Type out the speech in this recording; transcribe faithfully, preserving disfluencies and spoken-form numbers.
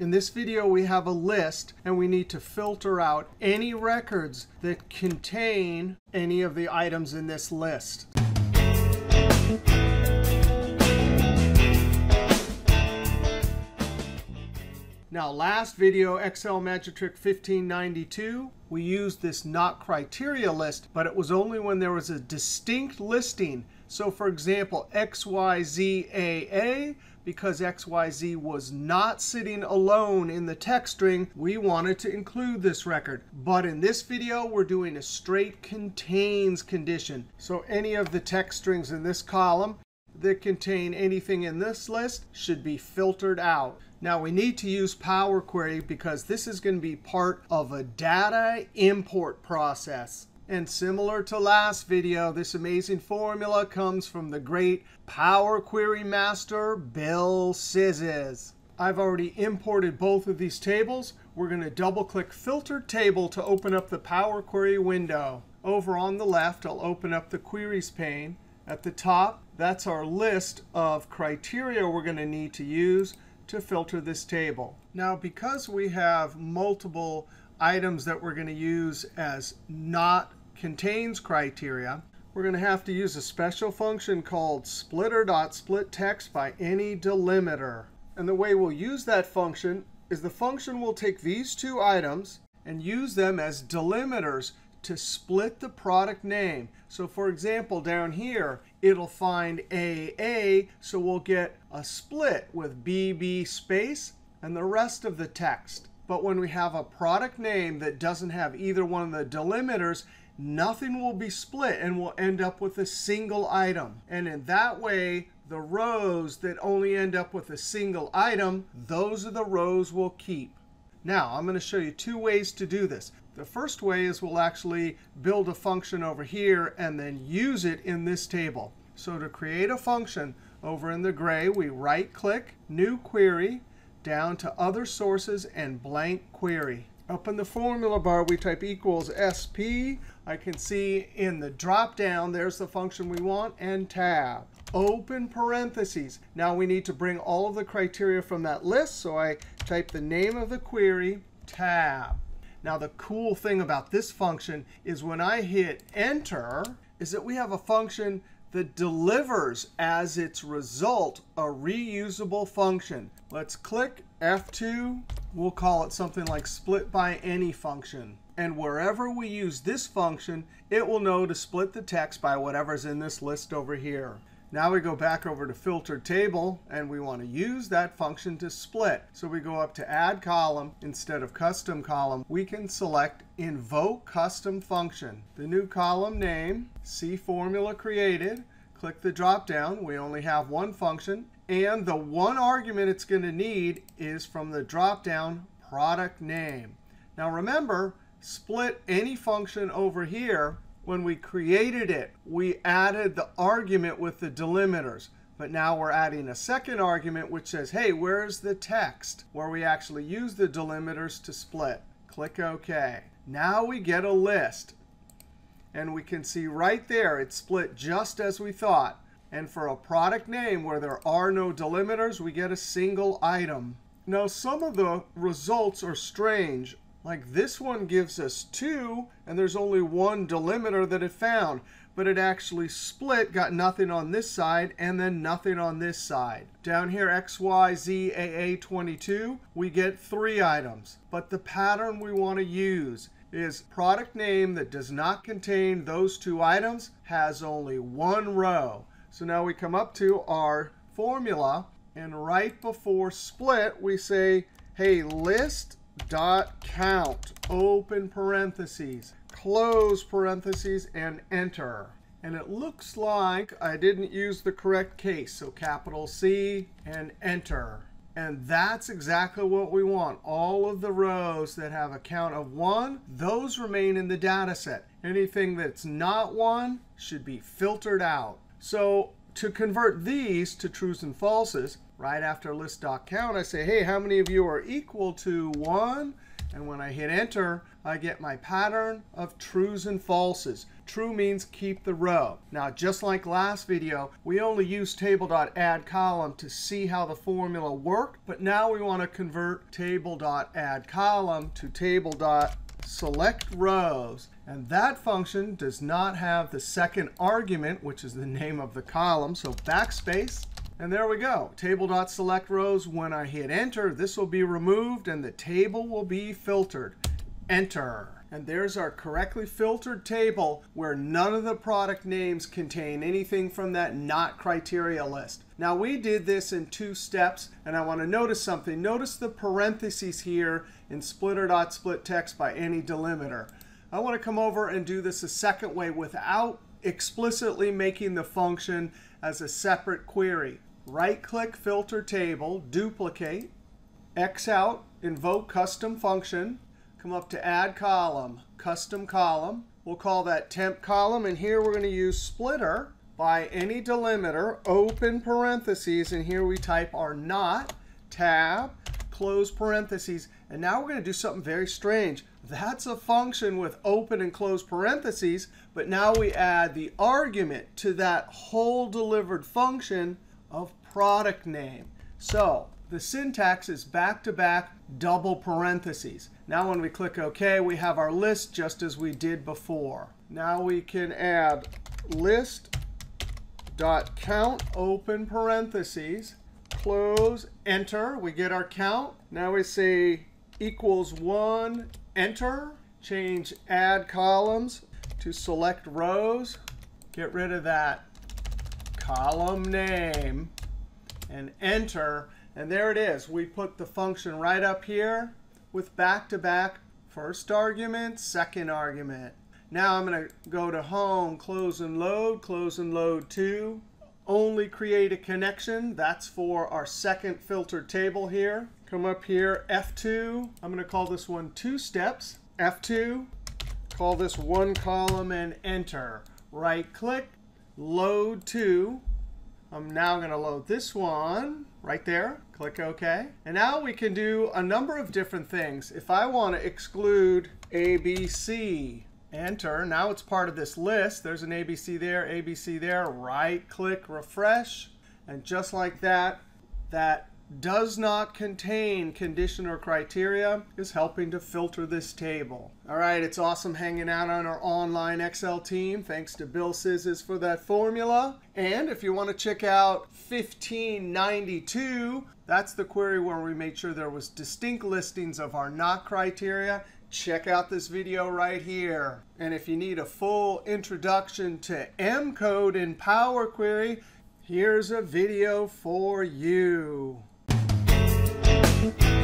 In this video, we have a list, and we need to filter out any records that contain any of the items in this list. Now, last video, Excel Magic Trick fifteen ninety-two, we used this not criteria list, but it was only when there was a distinct listing. So for example, X Y Z A A, because X Y Z was not sitting alone in the text string, we wanted to include this record. But in this video, we're doing a straight contains condition. So any of the text strings in this column that contain anything in this list should be filtered out. Now we need to use Power Query because this is going to be part of a data import process. And similar to last video, this amazing formula comes from the great Power Query master, Bill Szysz. I've already imported both of these tables. We're going to double-click Filter Table to open up the Power Query window. Over on the left, I'll open up the Queries pane. At the top, that's our list of criteria we're going to need to use to filter this table. Now, because we have multiple items that we're going to use as not contains criteria, we're going to have to use a special function called splitter.splitText by any delimiter. And the way we'll use that function is the function will take these two items and use them as delimiters to split the product name. So for example, down here, it'll find A A, so we'll get a split with B B space and the rest of the text. But when we have a product name that doesn't have either one of the delimiters, nothing will be split, and we'll end up with a single item. And in that way, the rows that only end up with a single item, those are the rows we'll keep. Now, I'm going to show you two ways to do this. The first way is we'll actually build a function over here and then use it in this table. So to create a function, over in the gray, we right-click, New Query, down to Other Sources, and Blank Query. Up in the formula bar, we type equals S P. I can see in the drop-down, there's the function we want, and Tab. Open parentheses. Now we need to bring all of the criteria from that list. So I type the name of the query, Tab. Now, the cool thing about this function is when I hit Enter, is that we have a function that delivers as its result a reusable function. Let's click F two. We'll call it something like split by any function. And wherever we use this function, it will know to split the text by whatever's in this list over here. Now we go back over to Filter Table, and we want to use that function to split. So we go up to Add Column. Instead of Custom Column, we can select Invoke Custom Function. The new column name, see Formula Created. Click the drop-down. We only have one function. And the one argument it's going to need is from the drop-down Product Name. Now remember, split any function over here. When we created it, we added the argument with the delimiters. But now we're adding a second argument which says, hey, where's the text? Where we actually use the delimiters to split. Click OK. Now we get a list. And we can see right there, it's split just as we thought. And for a product name where there are no delimiters, we get a single item. Now, some of the results are strange. Like this one gives us two, and there's only one delimiter that it found. But it actually split, got nothing on this side, and then nothing on this side. Down here, X Y Z A A twenty-two, we get three items. But the pattern we want to use is product name that does not contain those two items has only one row. So now we come up to our formula, and right before split, we say, hey, list dot count, open parentheses, close parentheses, and Enter. And it looks like I didn't use the correct case. So capital C and Enter. And that's exactly what we want. All of the rows that have a count of one, those remain in the data set. Anything that's not one should be filtered out. So to convert these to trues and falses, right after list dot count, I say, hey, how many of you are equal to one? And when I hit Enter, I get my pattern of trues and falses. True means keep the row. Now, just like last video, we only used table.addColumn to see how the formula worked. But now we want to convert table.addColumn to table.selectRows. And that function does not have the second argument, which is the name of the column. So backspace. And there we go. Table.selectRows, when I hit Enter, this will be removed and the table will be filtered. Enter. And there's our correctly filtered table where none of the product names contain anything from that not criteria list. Now, we did this in two steps, and I want to notice something. Notice the parentheses here in splitter.splitText by any delimiter. I want to come over and do this a second way without explicitly making the function as a separate query. Right-click Filter Table, Duplicate, X out, Invoke Custom Function. Come up to Add Column, Custom Column. We'll call that Temp Column. And here we're going to use Splitter by any delimiter, open parentheses. And here we type our not, Tab, close parentheses. And now we're going to do something very strange. That's a function with open and close parentheses. But now we add the argument to that whole delivered function of product name. So the syntax is back-to-back double parentheses. Now when we click OK, we have our list just as we did before. Now we can add list.count, open parentheses, close, Enter. We get our count. Now we say equals one, Enter. Change add columns to select rows. Get rid of that column name and Enter. And there it is. We put the function right up here with back-to-back first argument, second argument. Now I'm going to go to Home, Close and Load, Close and Load two. Only create a connection. That's for our second filtered table here. Come up here, F two. I'm going to call this one two steps. F two, call this one column and Enter. Right-click, load two. I'm now going to load this one right there. Click OK. And now we can do a number of different things. If I want to exclude A B C, Enter. Now it's part of this list. There's an A B C there, A B C there. Right-click, refresh. And just like that, that does not contain condition or criteria is helping to filter this table. All right, it's awesome hanging out on our online Excel team. Thanks to Bill Szysz for that formula. And if you want to check out fifteen ninety-two, that's the query where we made sure there was distinct listings of our not criteria. Check out this video right here. And if you need a full introduction to M Code in Power Query, here's a video for you. Thank you.